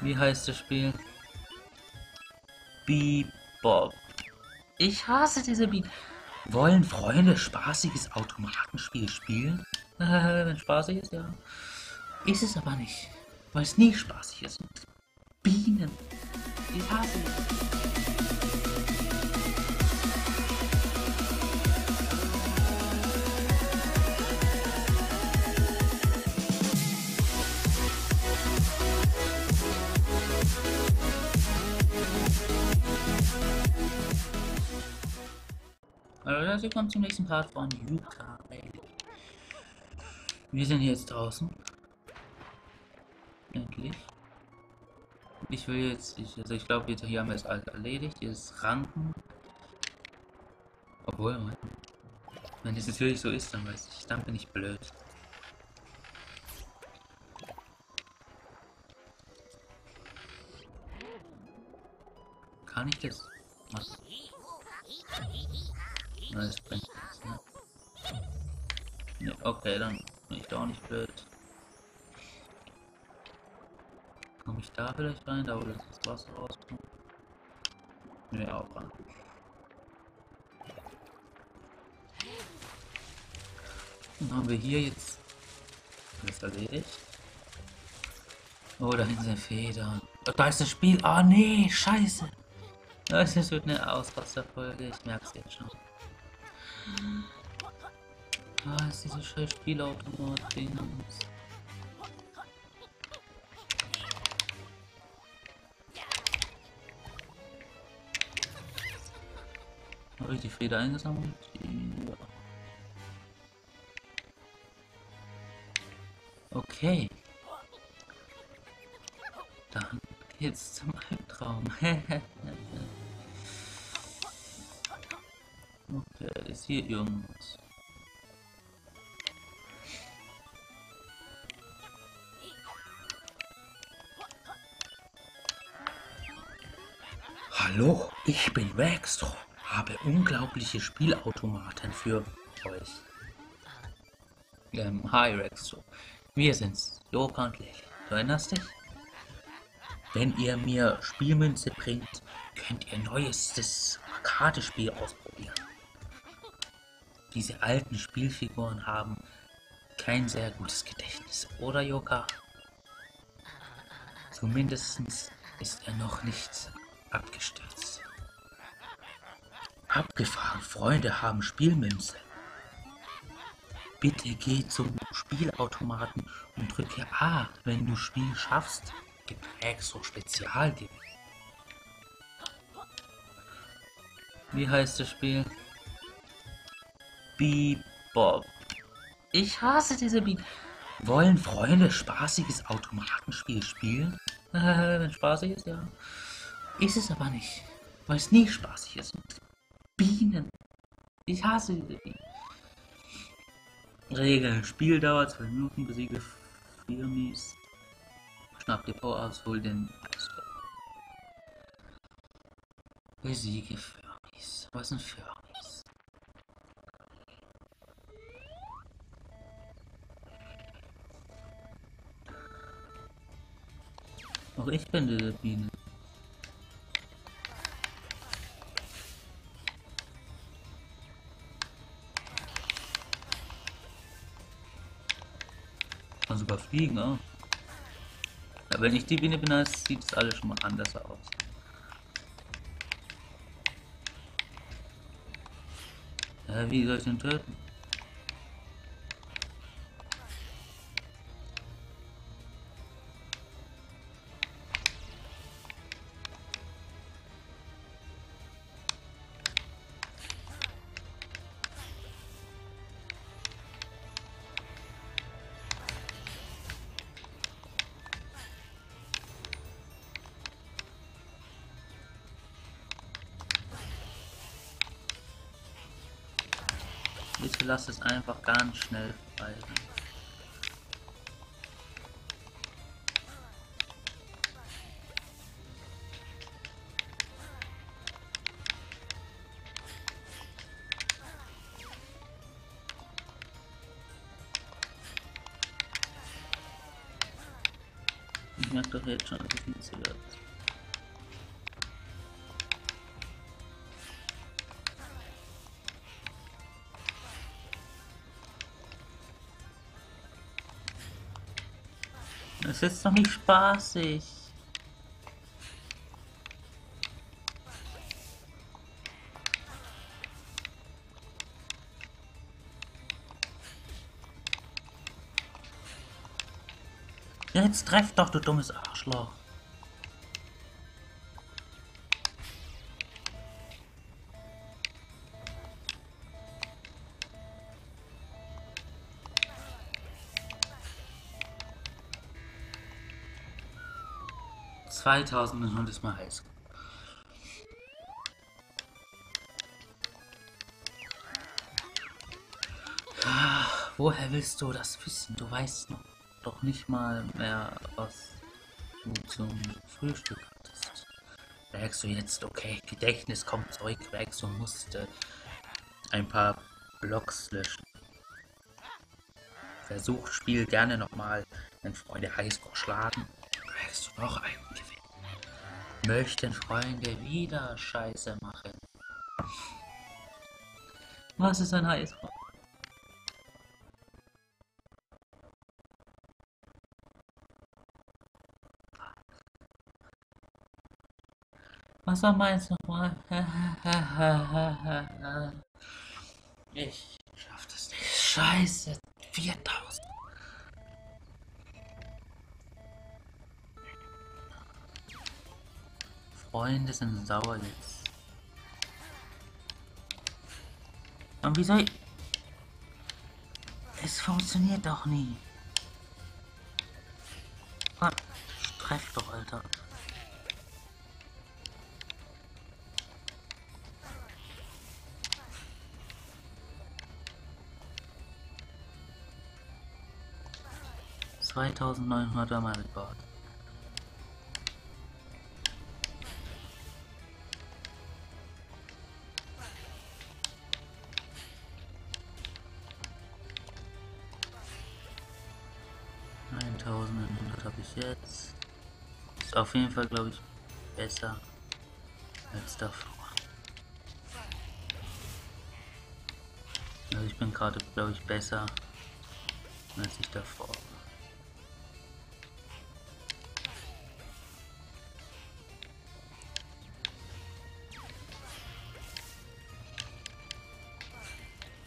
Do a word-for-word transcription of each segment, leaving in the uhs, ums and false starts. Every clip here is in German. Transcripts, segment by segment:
Wie heißt das Spiel? Bee-Bop. Ich hasse diese Bee. Wollen Freunde spaßiges Automatenspiel spielen? Wenn es spaßig ist, ja. Ist es aber nicht, weil es nie spaßig ist. Bienen. Ich hasse es. Also willkommen zum nächsten Part von Yooka-Laylee. Wir sind jetzt draußen. Endlich. Ich will jetzt, ich, also ich glaube jetzt hier haben wir es alles erledigt. Hier ist Ranken. Obwohl, man, wenn es natürlich so ist, dann weiß ich, dann bin ich blöd. Kann ich das? Was? Na, das bringt nichts, ne? Ne, okay, dann bin ich da auch nicht blöd. Komme ich da vielleicht rein, da wo das Wasser rauskommt? Ne, auch rein. Dann haben wir hier jetzt alles erledigt. Oh, da hinten sind Federn. Oh, da ist das Spiel. Ah, oh, nee, scheiße. Das wird eine Ausrasterfolge, ich merke es jetzt schon. Ah, ist diese scheiß Spielautomat-Ding. Habe ich die Feder eingesammelt? Ja. Okay. Dann geht's zum Albtraum. Okay, ist hier irgendwas? Hallo, ich bin Rextro, habe unglaubliche Spielautomaten für euch. Ähm, hi Rextro, wir sind's, Yooka und Laylee. Du erinnerst dich? Wenn ihr mir Spielmünze bringt, könnt ihr neuestes Arcade-Spiel ausprobieren. Diese alten Spielfiguren haben kein sehr gutes Gedächtnis, oder Yooka? Zumindest ist er noch nicht abgestürzt. Abgefahren, Freunde haben Spielmünze. Bitte geh zum Spielautomaten und drücke A, wenn du Spiel schaffst. Gibt Rextro Spezialgewinn. Wie heißt das Spiel? Bee-Bop. Ich hasse diese Bee. Wollen Freunde spaßiges Automatenspiel spielen? Wenn es spaßig ist, ja. Ist es aber nicht, weil es nie spaßig ist. Bienen. Ich hasse diese Bienen. Regeln. Spieldauer zwei Minuten, besiege Firmies. Schnapp die Power-Ups, hol den Rextro. Besiege Firmies. Was sind Firmies? Auch ich bin diese Biene. Kann sogar fliegen, auch. Aber wenn ich die Biene bin, sieht es alles schon mal anders aus. Äh, wie soll ich den töten? Bitte lass es einfach ganz schnell frei. Ja. sind doch jetzt schon infiziert. Das ist doch nicht spaßig. Jetzt treff doch, du dummes Arschloch. zweitausend und hundert mal heiß. Ach, woher willst du das wissen? Du weißt noch. Doch nicht mal mehr, was du zum Frühstück hattest. Rextro jetzt, okay, Gedächtnis kommt zurück, Rextro musste ein paar Blocks löschen. Versuch, Spiel gerne nochmal, wenn Freunde Highscore schlagen, Rextro noch einen gewinnen. Möchten Freunde wieder Scheiße machen? Was ist ein Highscore? Was war meins nochmal? Ich schaff das nicht. Scheiße, viertausend. Freunde sind sauer jetzt. Und wie soll ich... Es funktioniert doch nie. Ah, treff doch, Alter. zweitausendneunhundert war mein Rekord. eintausendeinhundert habe ich jetzt. Ist auf jeden Fall, glaube ich, besser als davor. Also ich bin gerade, glaube ich, besser als ich davor.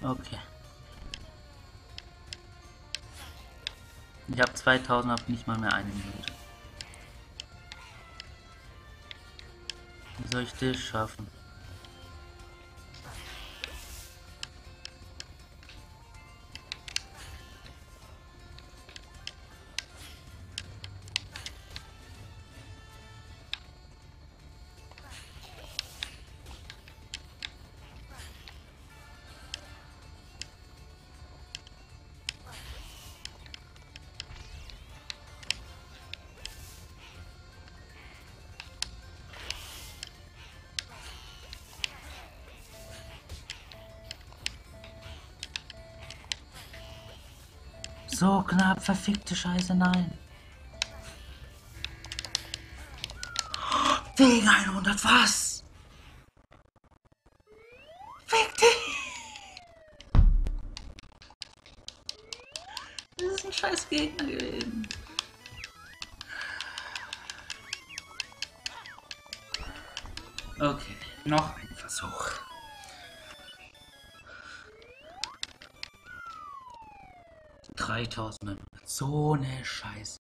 Okay. Ich habe zweitausend, habe nicht mal mehr eine Minute. Wie soll ich das schaffen? So knapp, verfickte Scheiße, nein. Wegen hundert, was? Fick dich! Das ist ein scheiß Gegner gewesen. Okay, noch ein Versuch. dreitausend, so ne Scheiße.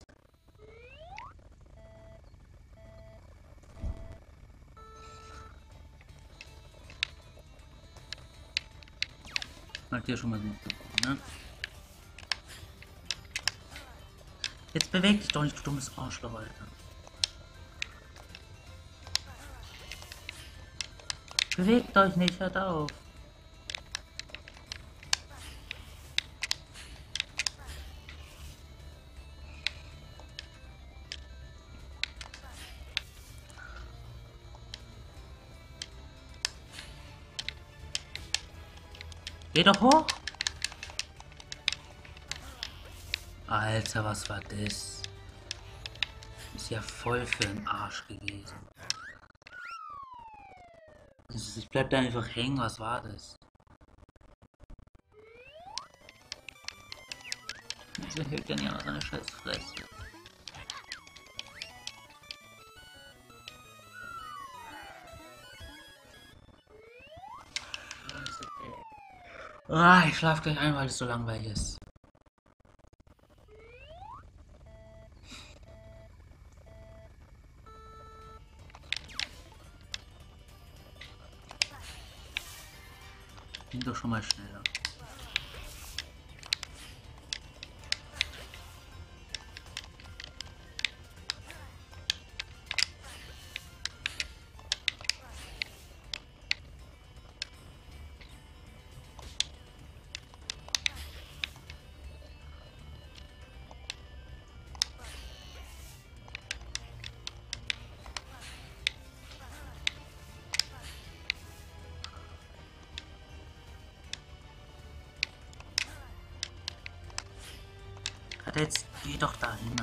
Hat ja schon mal gut bekommen, ne? Jetzt beweg dich doch nicht, du dummes Arschloch, Alter. Bewegt euch nicht, hört auf. Geh doch hoch! Alter, was war das? Ist ja voll für den Arsch gewesen. Ich bleib da einfach hängen, was war das? Wieso hält denn ja noch seine scheiß Fresse? Ah, ich schlaf gleich ein, weil es so langweilig ist. Bin doch schon mal schneller. Jetzt geh doch da hin.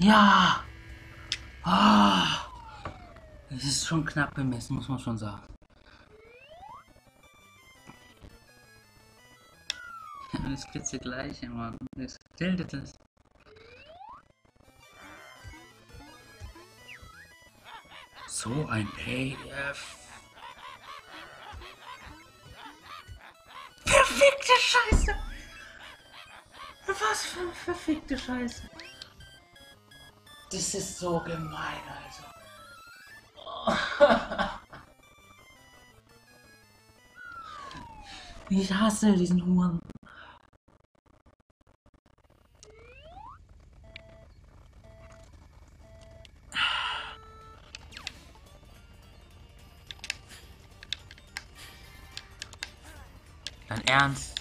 Ja! Ah! Es ist schon knapp bemessen, muss man schon sagen. Das gibt's ja gleich, Mann. Das bildet es. So ein P D F. Verfickte Scheiße! Was für eine verfickte Scheiße! Das ist so gemein, also. Ich hasse diesen Huren. Dein Ernst?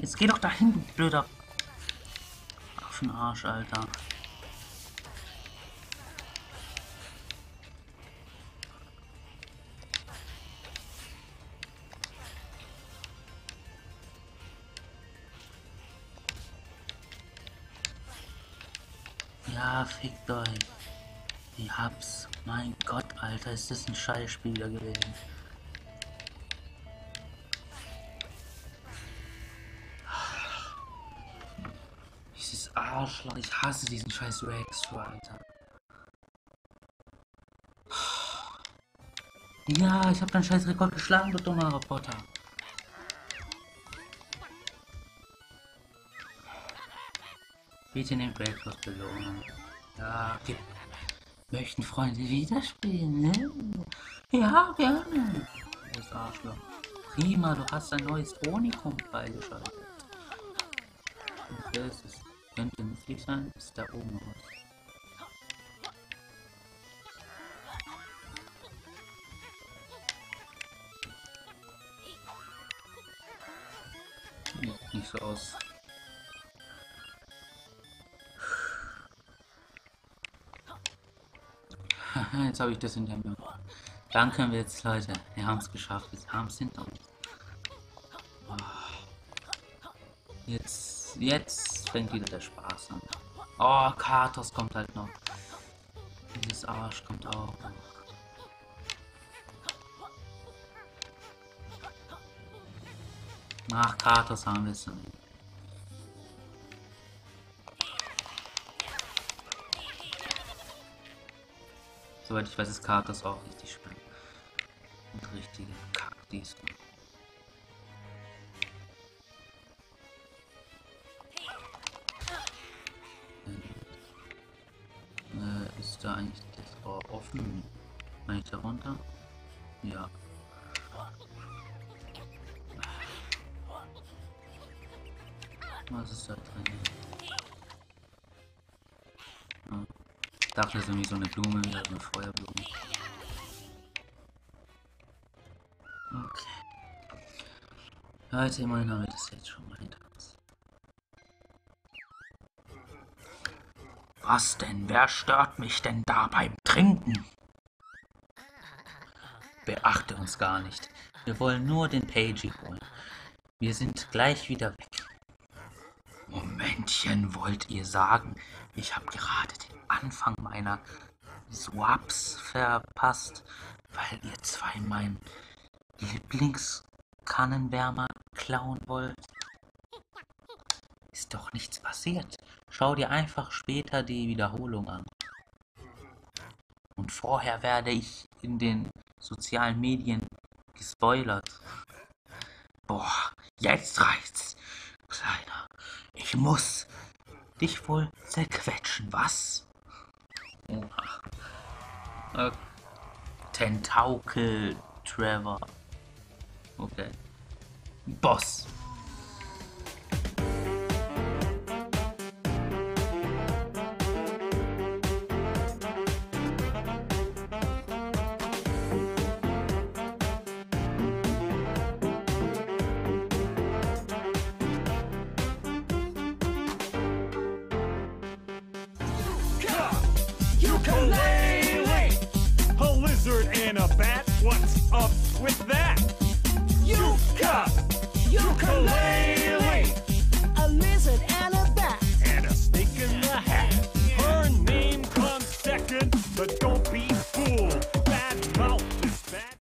Jetzt geh doch da hinten, blöder Affenarsch, Alter. Ja, fickt euch. Ich hab's. Mein Gott, Alter, ist das ein Scheißspieler gewesen. Dieses Arschloch, ich hasse diesen scheiß Rextro, Alter. Ja, ich hab deinen scheiß Rekord geschlagen, du dummer Roboter. Bitte nehmt Weltklasse-Belohnung. Ja, wir möchten Freunde wieder spielen, ne? Ja, gerne. Das Arschloch. Prima, du hast ein neues Unikum beigeschaltet. Okay, das ist, könnte nützlich sein, ist da oben raus. Nicht so aus. Jetzt habe ich das hinter mir. Dann können wir jetzt, Leute. Wir haben es geschafft. Wir haben es hinter uns. Jetzt, jetzt fängt wieder der Spaß an. Oh, Kartos kommt halt noch. Dieses Arsch kommt auch noch. Nach Kartos haben wir es. Soweit ich weiß, ist Kartos auch richtig schön. Und richtige Kaktis. Äh, ist da eigentlich das Rohr offen? Kann ich da runter? Ja. Was ist da drin? Ja. Ich dachte, das ist irgendwie so eine Blume, wie eine Feuerblume. Okay. Leute, immerhin haben wir das jetzt schon mal hinter uns. Was denn? Wer stört mich denn da beim Trinken? Beachte uns gar nicht. Wir wollen nur den Pagey holen. Wir sind gleich wieder weg. Momentchen, wollt ihr sagen, ich habe gerade den Anfang meiner Swaps verpasst, weil ihr zwei meinen Lieblingskannenwärmer klauen wollt? Ist doch nichts passiert. Schau dir einfach später die Wiederholung an. Und vorher werde ich in den sozialen Medien gespoilert. Boah, jetzt reicht's. Kleiner, ich muss dich wohl zerquetschen, was? Oha. Äh, Tentakel Trevor. Okay. Boss. Yooka-Laylee! A lizard and a bat? What's up with that? Yooka! Yooka-Laylee!